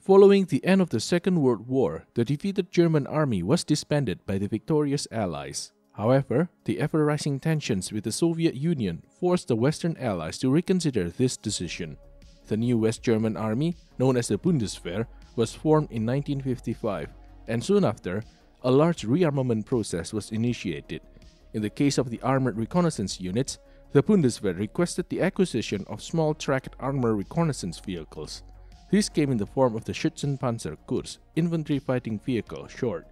Following the end of the Second World War, the defeated German army was disbanded by the victorious Allies. However, the ever-rising tensions with the Soviet Union forced the Western Allies to reconsider this decision. The new West German army, known as the Bundeswehr, was formed in 1955, and soon after, a large rearmament process was initiated. In the case of the armored reconnaissance units, the Bundeswehr requested the acquisition of small tracked armored reconnaissance vehicles. This came in the form of the Schützenpanzer 1C, infantry fighting vehicle, short.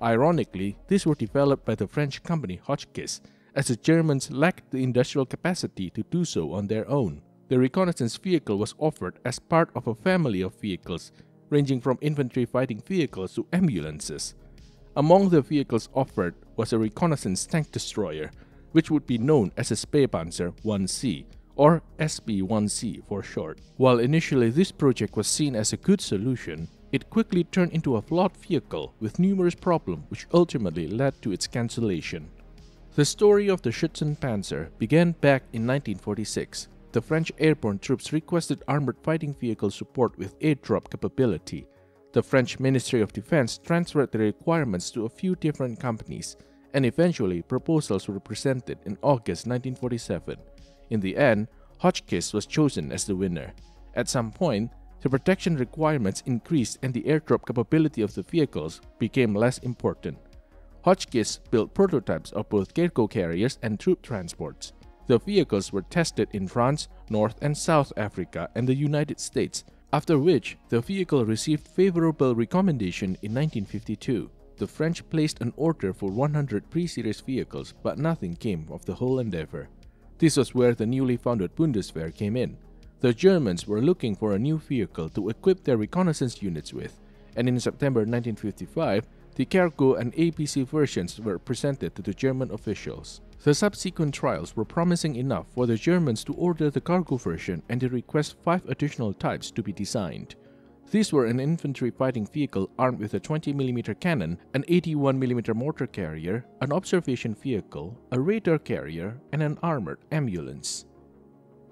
Ironically, these were developed by the French company Hotchkiss, as the Germans lacked the industrial capacity to do so on their own. The reconnaissance vehicle was offered as part of a family of vehicles, ranging from infantry fighting vehicles to ambulances. Among the vehicles offered was a reconnaissance tank destroyer, which would be known as a Spähpanzer 1C, or SB1C for short. While initially this project was seen as a good solution, it quickly turned into a flawed vehicle with numerous problems which ultimately led to its cancellation. The story of the Schützenpanzer began back in 1946. The French airborne troops requested armored fighting vehicle support with airdrop capability. The French Ministry of Defense transferred the requirements to a few different companies, and eventually proposals were presented in August 1947. In the end, Hotchkiss was chosen as the winner. At some point, the protection requirements increased and the airdrop capability of the vehicles became less important. Hotchkiss built prototypes of both cargo carriers and troop transports. The vehicles were tested in France, North and South Africa, and the United States, after which the vehicle received favorable recommendation in 1952. The French placed an order for 100 pre-series vehicles, but nothing came of the whole endeavor. This was where the newly founded Bundeswehr came in. The Germans were looking for a new vehicle to equip their reconnaissance units with, and in September 1955, the cargo and APC versions were presented to the German officials. The subsequent trials were promising enough for the Germans to order the cargo version and to request 5 additional types to be designed. These were an infantry fighting vehicle armed with a 20mm cannon, an 81mm mortar carrier, an observation vehicle, a radar carrier, and an armored ambulance.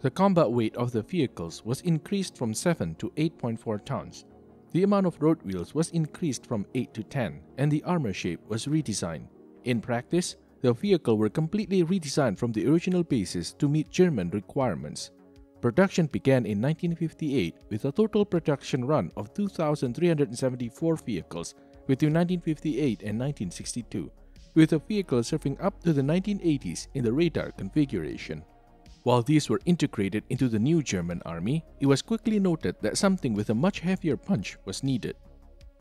The combat weight of the vehicles was increased from 7 to 8.4 tons. The amount of road wheels was increased from 8 to 10, and the armor shape was redesigned. In practice, the vehicles were completely redesigned from the original basis to meet German requirements. Production began in 1958 with a total production run of 2,374 vehicles between 1958 and 1962, with the vehicles serving up to the 1980s in the radar configuration. While these were integrated into the new German army, it was quickly noted that something with a much heavier punch was needed.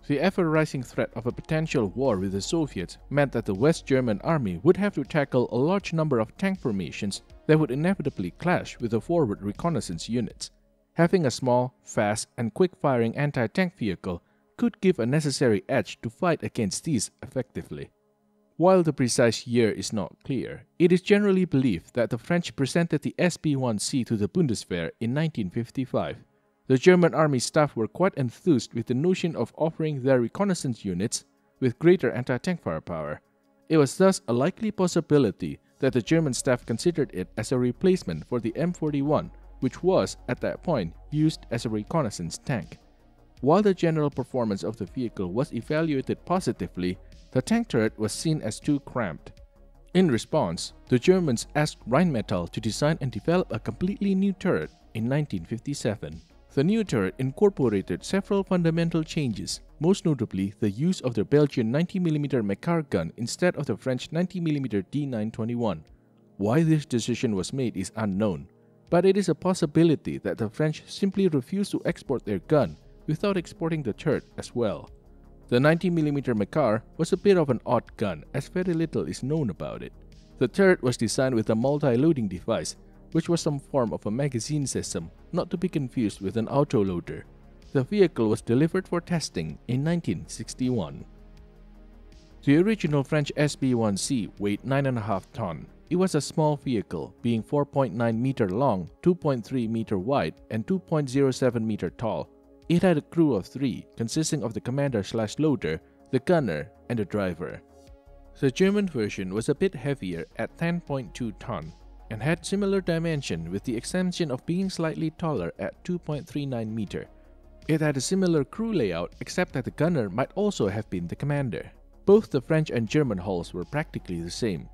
The ever-rising threat of a potential war with the Soviets meant that the West German army would have to tackle a large number of tank formations that would inevitably clash with the forward reconnaissance units. Having a small, fast, and quick-firing anti-tank vehicle could give a necessary edge to fight against these effectively. While the precise year is not clear, it is generally believed that the French presented the SB1C to the Bundeswehr in 1955. The German army staff were quite enthused with the notion of offering their reconnaissance units with greater anti-tank firepower. It was thus a likely possibility that the German staff considered it as a replacement for the M41, which was, at that point, used as a reconnaissance tank. While the general performance of the vehicle was evaluated positively, the tank turret was seen as too cramped. In response, the Germans asked Rheinmetall to design and develop a completely new turret in 1957. The new turret incorporated several fundamental changes, most notably the use of the Belgian 90mm Mecar gun instead of the French 90mm D921. Why this decision was made is unknown, but it is a possibility that the French simply refused to export their gun without exporting the turret as well. The 90mm Mecar was a bit of an odd gun as very little is known about it. The turret was designed with a multi-loading device, which was some form of a magazine system, not to be confused with an autoloader. The vehicle was delivered for testing in 1961. The original French SB1C weighed 9.5 ton. It was a small vehicle, being 4.9 meter long, 2.3 meter wide, and 2.07 meter tall. It had a crew of 3, consisting of the commander/loader, the gunner, and the driver. The German version was a bit heavier at 10.2 ton, and had similar dimension with the exception of being slightly taller at 2.39 meter. It had a similar crew layout, except that the gunner might also have been the commander. Both the French and German hulls were practically the same.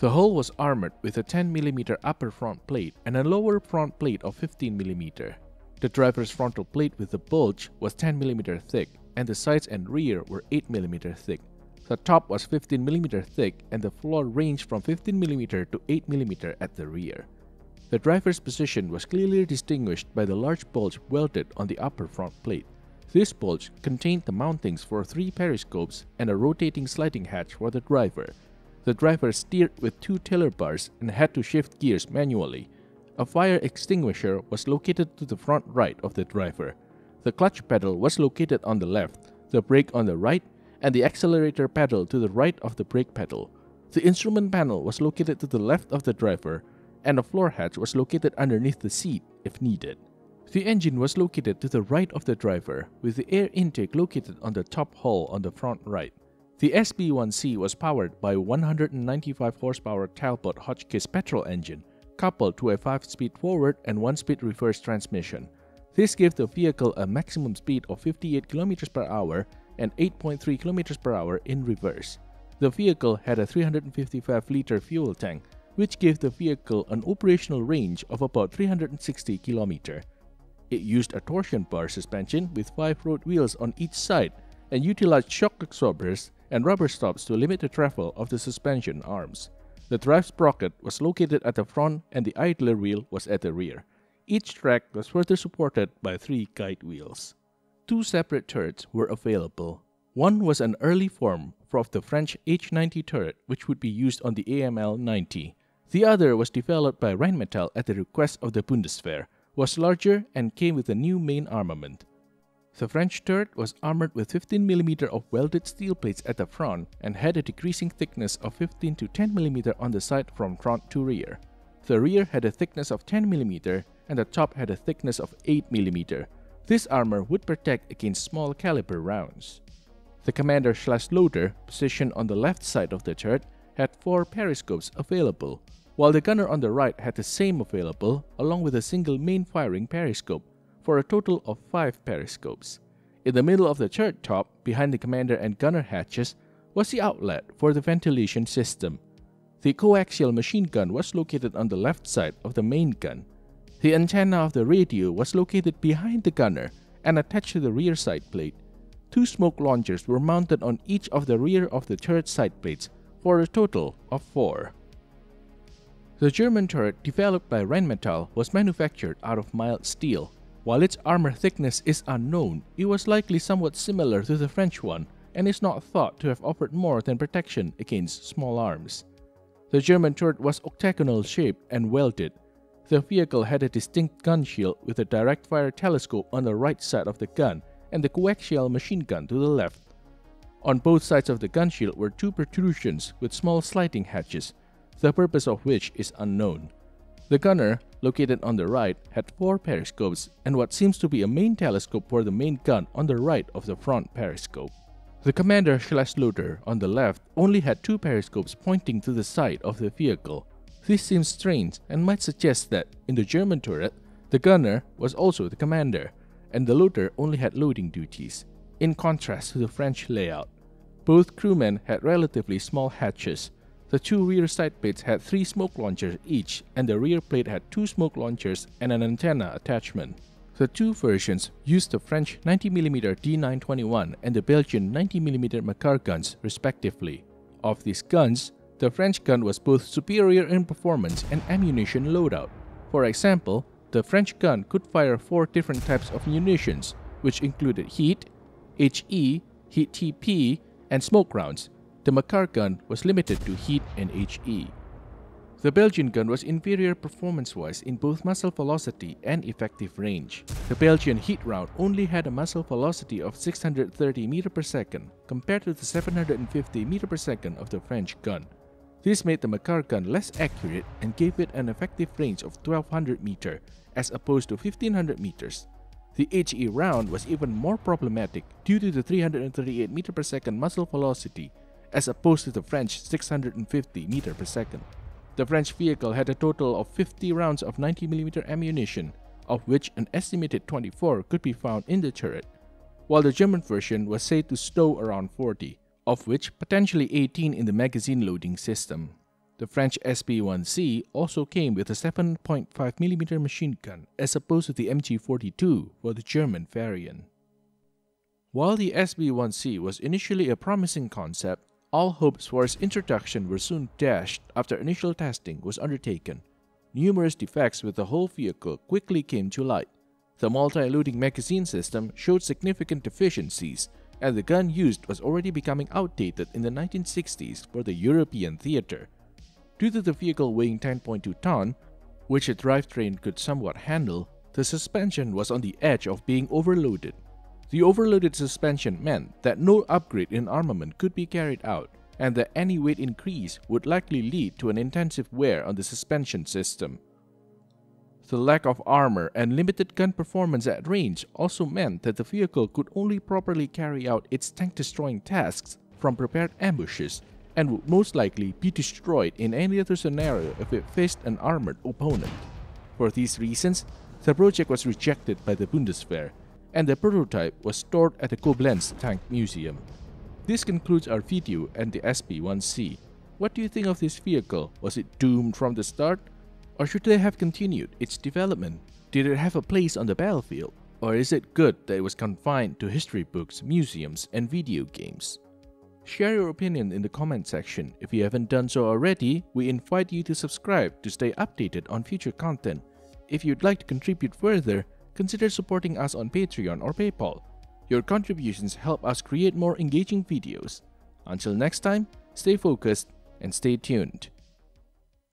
The hull was armored with a 10mm upper front plate and a lower front plate of 15mm. The driver's frontal plate with the bulge was 10mm thick, and the sides and rear were 8mm thick. The top was 15mm thick, and the floor ranged from 15mm to 8mm at the rear. The driver's position was clearly distinguished by the large bulge welded on the upper front plate. This bulge contained the mountings for 3 periscopes and a rotating sliding hatch for the driver. The driver steered with 2 tiller bars and had to shift gears manually. A fire extinguisher was located to the front right of the driver. The clutch pedal was located on the left, the brake on the right, and the accelerator pedal to the right of the brake pedal. The instrument panel was located to the left of the driver, and a floor hatch was located underneath the seat if needed. The engine was located to the right of the driver, with the air intake located on the top hull on the front right. The SB1C was powered by a 195 horsepower Talbot Hotchkiss petrol engine, coupled to a 5-speed forward and 1-speed reverse transmission. This gave the vehicle a maximum speed of 58 km/h and 8.3 km/h in reverse. The vehicle had a 355-liter fuel tank, which gave the vehicle an operational range of about 360 km. It used a torsion bar suspension with 5 road wheels on each side and utilized shock absorbers and rubber stops to limit the travel of the suspension arms. The drive sprocket was located at the front and the idler wheel was at the rear. Each track was further supported by 3 guide wheels. 2 separate turrets were available. One was an early form of the French H90 turret, which would be used on the AML-90. The other was developed by Rheinmetall at the request of the Bundeswehr, was larger and came with a new main armament. The French turret was armored with 15mm of welded steel plates at the front and had a decreasing thickness of 15 to 10mm on the side from front to rear. The rear had a thickness of 10mm and the top had a thickness of 8mm. This armor would protect against small caliber rounds. The commander/loader, positioned on the left side of the turret, had 4 periscopes available, while the gunner on the right had the same available, along with a single main firing periscope, for a total of 5 periscopes. In the middle of the turret top, behind the commander and gunner hatches, was the outlet for the ventilation system. The coaxial machine gun was located on the left side of the main gun. The antenna of the radio was located behind the gunner and attached to the rear side plate. 2 smoke launchers were mounted on each of the rear of the turret side plates for a total of 4. The German turret developed by Rheinmetall was manufactured out of mild steel. While its armor thickness is unknown, it was likely somewhat similar to the French one and is not thought to have offered more than protection against small arms. The German turret was octagonal shaped and welded. The vehicle had a distinct gun shield with a direct fire telescope on the right side of the gun and the coaxial machine gun to the left. On both sides of the gun shield were 2 protrusions with small sliding hatches, the purpose of which is unknown. The gunner, located on the right, had 4 periscopes and what seems to be a main telescope for the main gun on the right of the front periscope. The commander/loader on the left only had 2 periscopes pointing to the side of the vehicle. This seems strange and might suggest that, in the German turret, the gunner was also the commander, and the loader only had loading duties, in contrast to the French layout. Both crewmen had relatively small hatches. The 2 rear side plates had 3 smoke launchers each, and the rear plate had 2 smoke launchers and an antenna attachment. The 2 versions used the French 90mm D921 and the Belgian 90mm Mecar guns, respectively. Of these guns, the French gun was both superior in performance and ammunition loadout. For example, the French gun could fire 4 different types of munitions, which included heat, HE, heat TP, and smoke rounds. The Mecar gun was limited to heat and HE. The Belgian gun was inferior performance-wise in both muzzle velocity and effective range. The Belgian heat round only had a muzzle velocity of 630 m/s compared to the 750 m/s of the French gun. This made the Mecar gun less accurate and gave it an effective range of 1200 meters as opposed to 1500 meters. The HE round was even more problematic due to the 338 m/s muzzle velocity as opposed to the French 650 m/s. The French vehicle had a total of 50 rounds of 90mm ammunition, of which an estimated 24 could be found in the turret, while the German version was said to stow around 40, of which potentially 18 in the magazine loading system. The French SB1C also came with a 7.5mm machine gun as opposed to the MG42 for the German variant. While the SB1C was initially a promising concept, all hopes for its introduction were soon dashed after initial testing was undertaken. Numerous defects with the whole vehicle quickly came to light. The multi-loading magazine system showed significant deficiencies, and the gun used was already becoming outdated in the 1960s for the European theater. Due to the vehicle weighing 10.2 ton, which a drivetrain could somewhat handle, the suspension was on the edge of being overloaded. The overloaded suspension meant that no upgrade in armament could be carried out, and that any weight increase would likely lead to an intensive wear on the suspension system. The lack of armor and limited gun performance at range also meant that the vehicle could only properly carry out its tank-destroying tasks from prepared ambushes, and would most likely be destroyed in any other scenario if it faced an armored opponent. For these reasons, the project was rejected by the Bundeswehr, and the prototype was stored at the Koblenz Tank Museum. This concludes our video and the SB1C. What do you think of this vehicle? Was it doomed from the start? Or should they have continued its development? Did it have a place on the battlefield? Or is it good that it was confined to history books, museums, and video games? Share your opinion in the comment section. If you haven't done so already, we invite you to subscribe to stay updated on future content. If you'd like to contribute further, consider supporting us on Patreon or PayPal. Your contributions help us create more engaging videos. Until next time, stay focused and stay tuned.